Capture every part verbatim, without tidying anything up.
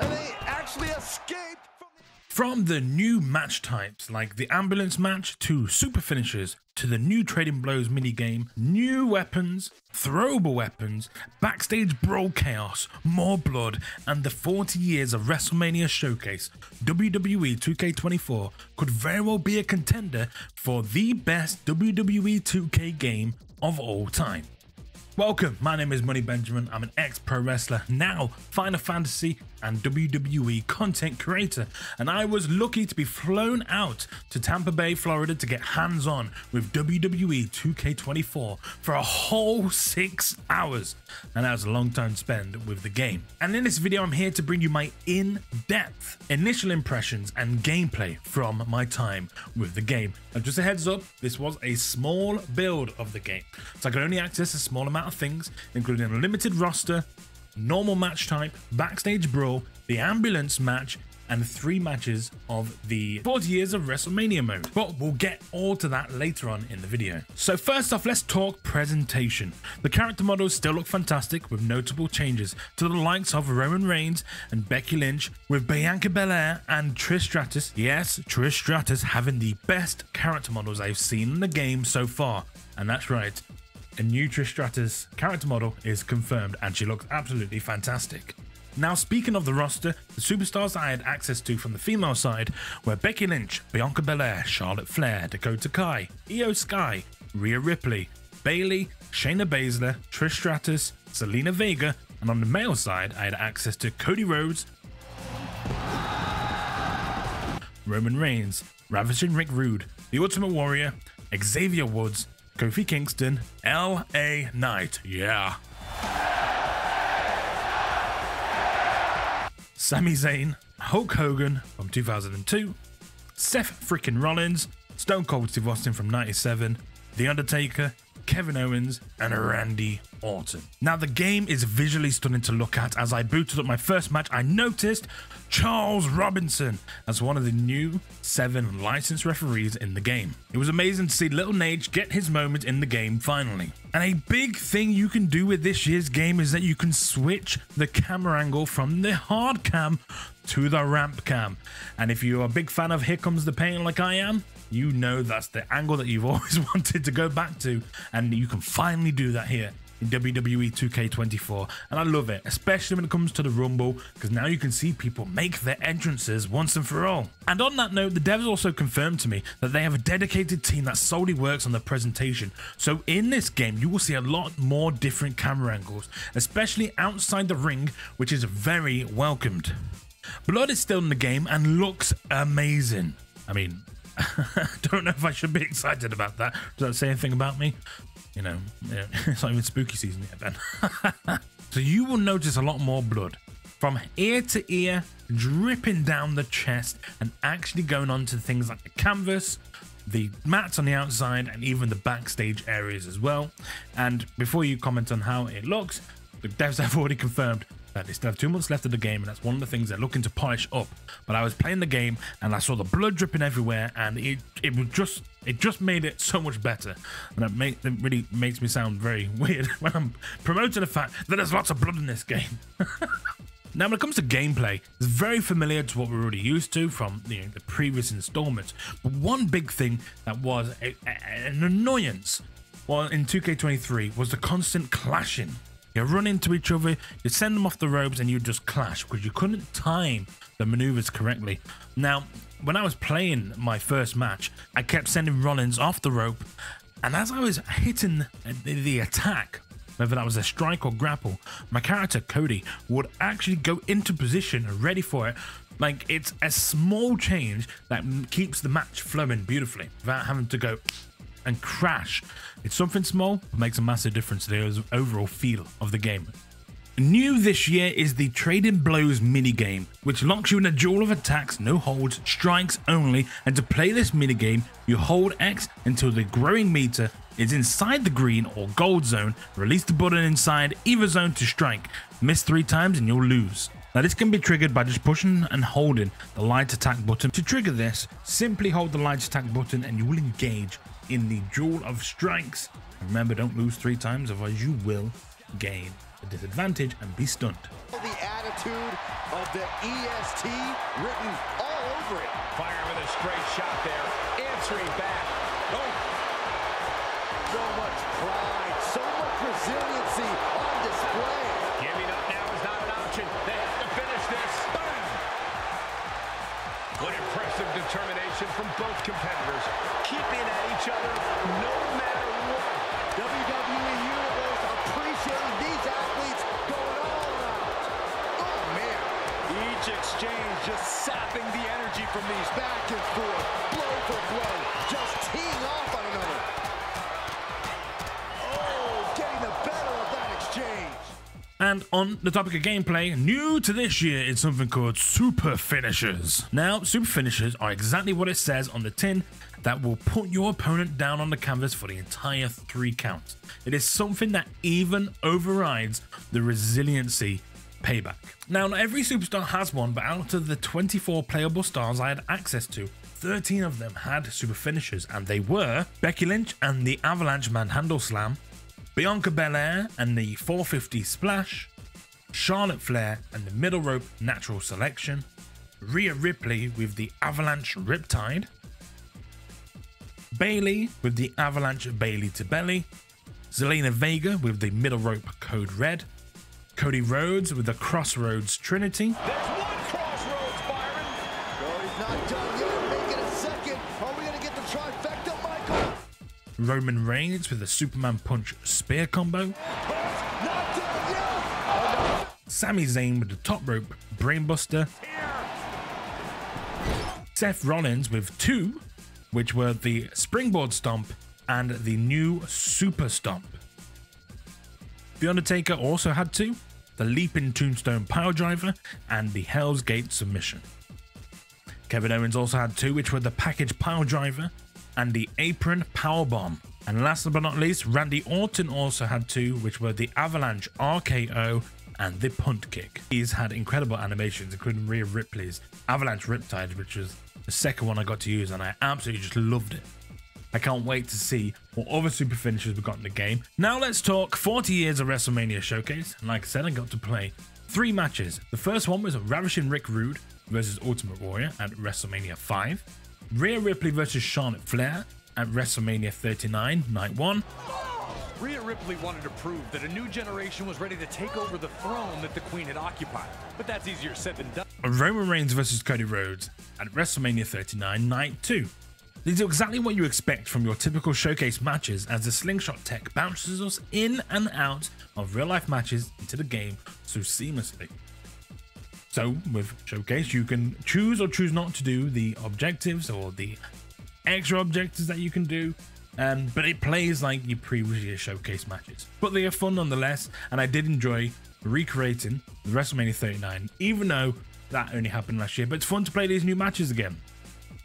and they actually escaped from the... From the new match types, like the ambulance match, to super finishes, to the new trading blows minigame, new weapons, throwable weapons, backstage brawl chaos, more blood, and the forty years of WrestleMania showcase, W W E two K twenty-four could very well be a contender for the best W W E two K game of all time. Welcome, my name is Money Benjamin. I'm an ex-pro wrestler, now Final Fantasy and W W E content creator, and I was lucky to be flown out to Tampa Bay, Florida to get hands-on with W W E two K twenty-four for a whole six hours, and that was a long time spent with the game. And in this video, I'm here to bring you my in-depth initial impressions and gameplay from my time with the game. Now, just a heads up, this was a small build of the game, so I could only access a small amount of things, including a limited roster, normal match type, backstage brawl, the ambulance match, and three matches of the forty years of WrestleMania mode. But we'll get all to that later on in the video. So first off, let's talk presentation. The character models still look fantastic, with notable changes to the likes of Roman Reigns and Becky Lynch, with Bianca Belair and Trish Stratus. Yes, Trish Stratus having the best character models I've seen in the game so far. And that's right, a new Trish Stratus character model is confirmed, and she looks absolutely fantastic. Now, speaking of the roster, the superstars that I had access to from the female side were Becky Lynch, Bianca Belair, Charlotte Flair, Dakota Kai, Io Sky, Rhea Ripley, Bayley, Shayna Baszler, Trish Stratus, Zelina Vega, and on the male side I had access to Cody Rhodes, Roman Reigns, Ravishing Rick Rude, The Ultimate Warrior, Xavier Woods, Kofi Kingston, L A Knight, yeah, Sami Zayn, Hulk Hogan from two thousand two, Seth freaking Rollins, Stone Cold Steve Austin from ninety-seven, The Undertaker, Kevin Owens, and Randy Orton. Now, the game is visually stunning to look at. As I booted up my first match, I noticed Charles Robinson as one of the new seven licensed referees in the game. It was amazing to see Little Nage get his moment in the game finally. And a big thing you can do with this year's game is that you can switch the camera angle from the hard cam to the ramp cam. And if you're a big fan of Here Comes the Pain like I am, you know that's the angle that you've always wanted to go back to, and you can finally do that here in W W E two K twenty-four, and I love it, especially when it comes to the Rumble, because now you can see people make their entrances once and for all. And on that note, the devs also confirmed to me that they have a dedicated team that solely works on the presentation, so in this game you will see a lot more different camera angles, especially outside the ring, which is very welcomed. Blood is still in the game and looks amazing. I mean, I don't know if I should be excited about that. Does that say anything about me? You know, it's not even spooky season yet, Ben. So you will notice a lot more blood from ear to ear, dripping down the chest, and actually going on to things like the canvas, the mats on the outside, and even the backstage areas as well. And before you comment on how it looks, the devs have already confirmed that they still have two months left of the game, and that's one of the things they're looking to polish up. But I was playing the game and I saw the blood dripping everywhere, and it it was just it just made it so much better. And it, make, it really makes me sound very weird when I'm promoting the fact that there's lots of blood in this game. Now, when it comes to gameplay, it's very familiar to what we're already used to from you know, the previous installments. But one big thing that was a, a, an annoyance well, in two K twenty-three was the constant clashing. You run into each other, you send them off the ropes, and you just clash because you couldn't time the maneuvers correctly. Now, when I was playing my first match, I kept sending Rollins off the rope, and as I was hitting the attack, whether that was a strike or grapple, my character Cody would actually go into position ready for it. Like, it's a small change that keeps the match flowing beautifully without having to go and crash. It's something small, but makes a massive difference to the overall feel of the game. New this year is the Trading Blows minigame, which locks you in a duel of attacks, no holds, strikes only, and to play this minigame, you hold X until the growing meter is inside the green or gold zone, release the button inside either zone to strike, miss three times and you'll lose. Now, this can be triggered by just pushing and holding the light attack button. To trigger this, simply hold the light attack button and you will engage in the duel of strikes. Remember, don't lose three times, otherwise you will gain a disadvantage and be stunned. The attitude of the E S T written all over it. Fire with a straight shot there, answering back. Oh, so much pride, so much resiliency on display. Giving up now is not an option. They have to finish this. Bam! What impressive determination from both competitors, keeping at each other no matter what. W W E Universe appreciating these athletes going all around. Oh, man. Each exchange just sapping the energy from these, back and forth, blow for blow, just teeing off on another. Oh, getting the better of that exchange. And on the topic of gameplay, new to this year is something called Super Finishers. Now, Super Finishers are exactly what it says on the tin, that will put your opponent down on the canvas for the entire three counts. It is something that even overrides the resiliency payback. Now, not every superstar has one, but out of the twenty-four playable stars I had access to, thirteen of them had Super Finishers, and they were Becky Lynch and the Avalanche Manhandle Slam, Bianca Belair and the four fifty Splash, Charlotte Flair and the Middle Rope Natural Selection, Rhea Ripley with the Avalanche Riptide, Bayley with the Avalanche Bayley to Belly, Zelina Vega with the Middle Rope Code Red, Cody Rhodes with the Crossroads Trinity. There's one Crossroads, Byron! Oh, he's not done yet. Make it a second. Are we going to get the trifecta, Michael? Roman Reigns with the Superman Punch Spear Combo. Sami Zayn with the Top Rope Brainbuster. Seth Rollins with two, which were the Springboard Stomp and the new Super Stomp. The Undertaker also had two, the Leaping Tombstone Piledriver and the Hell's Gate Submission. Kevin Owens also had two, which were the Package Piledriver and the Apron Powerbomb. And last but not least, Randy Orton also had two, which were the Avalanche R K O and the Punt Kick. These had incredible animations, including Rhea Ripley's Avalanche Riptide, which was the second one I got to use, and I absolutely just loved it. I can't wait to see what other super finishers we got in the game. Now let's talk forty years of WrestleMania Showcase, and like I said, I got to play three matches. The first one was Ravishing Rick Rude versus Ultimate Warrior at WrestleMania five. Rhea Ripley versus Charlotte Flair at WrestleMania thirty-nine, Night one. Rhea Ripley wanted to prove that a new generation was ready to take over the throne that the Queen had occupied, but that's easier said than done. Roman Reigns versus Cody Rhodes at WrestleMania thirty-nine, Night two. These are exactly what you expect from your typical showcase matches, as the slingshot tech bounces us in and out of real-life matches into the game so seamlessly. So with Showcase, you can choose or choose not to do the objectives or the extra objectives that you can do, um, but it plays like your previous Showcase matches. But they are fun nonetheless, and I did enjoy recreating the WrestleMania thirty-nine, even though that only happened last year, but it's fun to play these new matches again.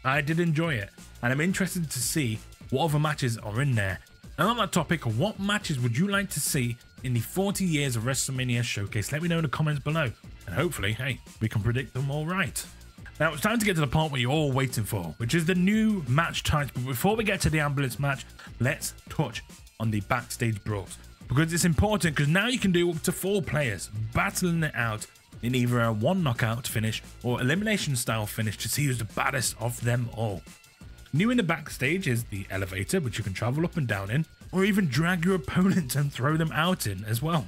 I did enjoy it, and I'm interested to see what other matches are in there. And on that topic, what matches would you like to see in the forty years of WrestleMania Showcase? Let me know in the comments below, and hopefully, hey, we can predict them all right. Now it's time to get to the part where you're all waiting for, which is the new match types. But before we get to the ambulance match, let's touch on the backstage brawls, because it's important, because now you can do up to four players battling it out in either a one knockout finish or elimination style finish to see who's the baddest of them all. New in the backstage is the elevator, which you can travel up and down in, or even drag your opponents and throw them out in as well.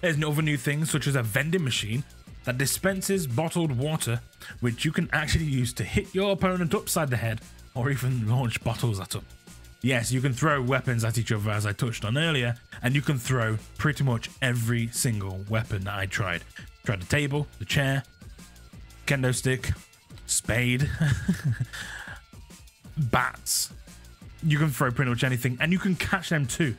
There's other new things such as a vending machine that dispenses bottled water, which you can actually use to hit your opponent upside the head or even launch bottles at them. Yes, you can throw weapons at each other, as I touched on earlier, and you can throw pretty much every single weapon that I tried. Tried the table, the chair, kendo stick, spade, bats. You can throw pretty much anything, and you can catch them too.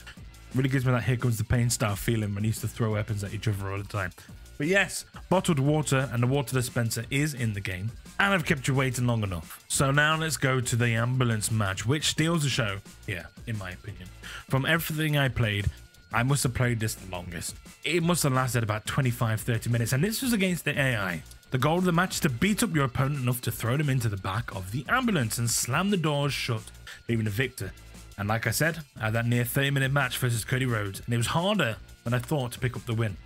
Really gives me that Here Comes the Pain style feeling when you used to throw weapons at each other all the time. But yes, bottled water and the water dispenser is in the game, and I've kept you waiting long enough. So now let's go to the ambulance match, which steals the show here, in my opinion. From everything I played, I must have played this the longest. It must have lasted about twenty-five to thirty minutes, and this was against the A I. The goal of the match is to beat up your opponent enough to throw them into the back of the ambulance and slam the doors shut, leaving the victor. And like I said, I had that near thirty minute match versus Cody Rhodes, and it was harder than I thought to pick up the win.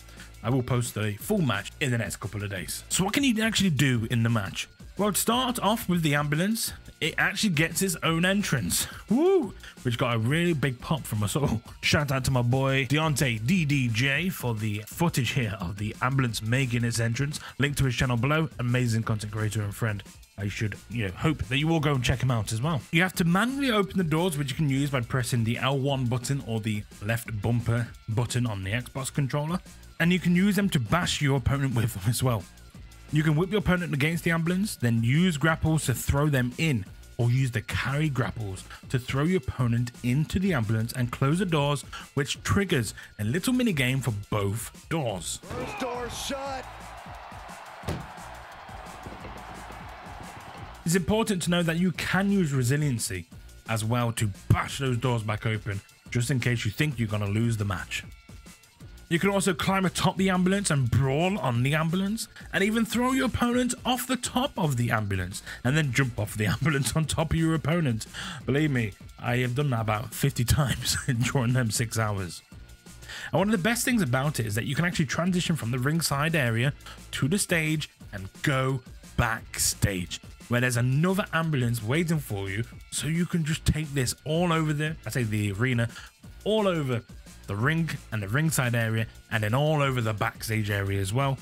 I will post the full match in the next couple of days. So what can you actually do in the match? Well, to start off with the ambulance, it actually gets its own entrance. Woo! Which got a really big pop from us all. Shout out to my boy Deonte D D J for the footage here of the ambulance making its entrance. Link to his channel below. Amazing content creator and friend. I should, you know, hope that you all go and check him out as well. You have to manually open the doors, which you can use by pressing the L one button or the left bumper button on the Xbox controller. And you can use them to bash your opponent with them as well. You can whip your opponent against the ambulance, then use grapples to throw them in, or use the carry grapples to throw your opponent into the ambulance and close the doors, which triggers a little mini game for both doors. First door shut. It's important to know that you can use resiliency as well to bash those doors back open, just in case you think you're going to lose the match. You can also climb atop the ambulance and brawl on the ambulance, and even throw your opponent off the top of the ambulance and then jump off the ambulance on top of your opponent. Believe me, I have done that about fifty times during them six hours. And one of the best things about it is that you can actually transition from the ringside area to the stage and go backstage, where there's another ambulance waiting for you, so you can just take this all over the, I say the arena, all over the ring and the ringside area, and then all over the backstage area as well.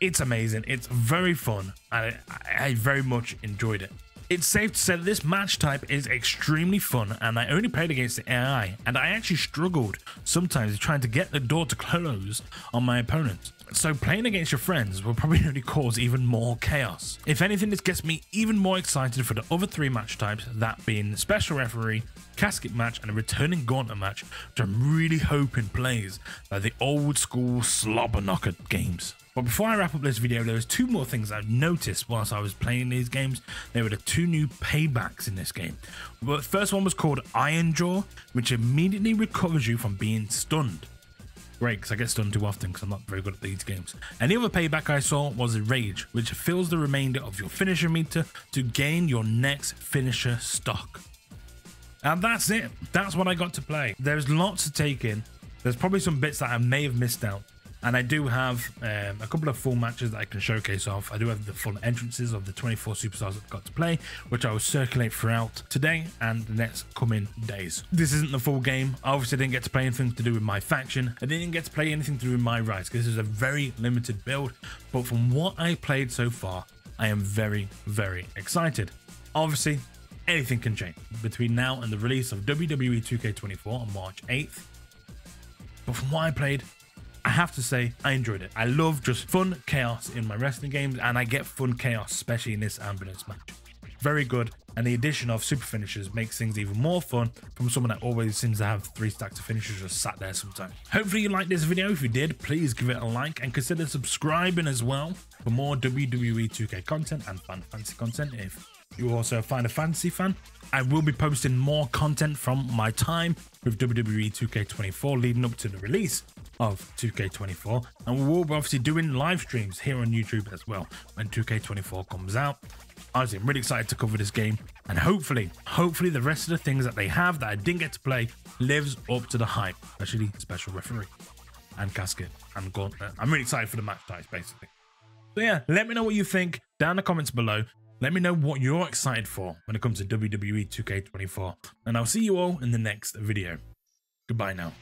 It's amazing, it's very fun, and I, I very much enjoyed it. It's safe to say that this match type is extremely fun, and I only played against the A I, and I actually struggled sometimes trying to get the door to close on my opponent. So playing against your friends will probably only cause even more chaos. If anything, this gets me even more excited for the other three match types, that being the special referee, casket match, and a returning gauntlet match, which I'm really hoping plays like the old school slobber knocker games. But before I wrap up this video, there was two more things I've noticed whilst I was playing these games. There were the two new paybacks in this game. But the first one was called Iron Jaw, which immediately recovers you from being stunned. Great, because I get stunned too often because I'm not very good at these games. And the other payback I saw was Rage, which fills the remainder of your finisher meter to gain your next finisher stock. And that's it. That's what I got to play. There's lots to take in. There's probably some bits that I may have missed out. And I do have um, a couple of full matches that I can showcase off. I do have the full entrances of the twenty-four superstars I've got to play, which I will circulate throughout today and the next coming days. This isn't the full game. I obviously didn't get to play anything to do with my faction. I didn't get to play anything to do with my rights, because this is a very limited build. But from what I played so far, I am very, very excited. Obviously, anything can change between now and the release of W W E two K twenty-four on March eighth. But from what I played, I have to say I enjoyed it. I love just fun chaos in my wrestling games, and I get fun chaos, especially in this ambulance match. Very good, and the addition of super finishers makes things even more fun from someone that always seems to have three stacks of finishers just sat there sometimes. Hopefully you liked this video. If you did, please give it a like and consider subscribing as well for more W W E two K content and fan fantasy content. If you also find a fantasy fan, I will be posting more content from my time with W W E two K twenty-four leading up to the release of two K twenty-four, and we will be obviously doing live streams here on YouTube as well when two K twenty-four comes out. Honestly, I'm really excited to cover this game, and hopefully, hopefully the rest of the things that they have that I didn't get to play lives up to the hype, especially special referee and casket and gauntlet. I'm really excited for the match types basically. So yeah, let me know what you think down in the comments below. Let me know what you're excited for when it comes to W W E two K twenty-four, and I'll see you all in the next video. Goodbye now.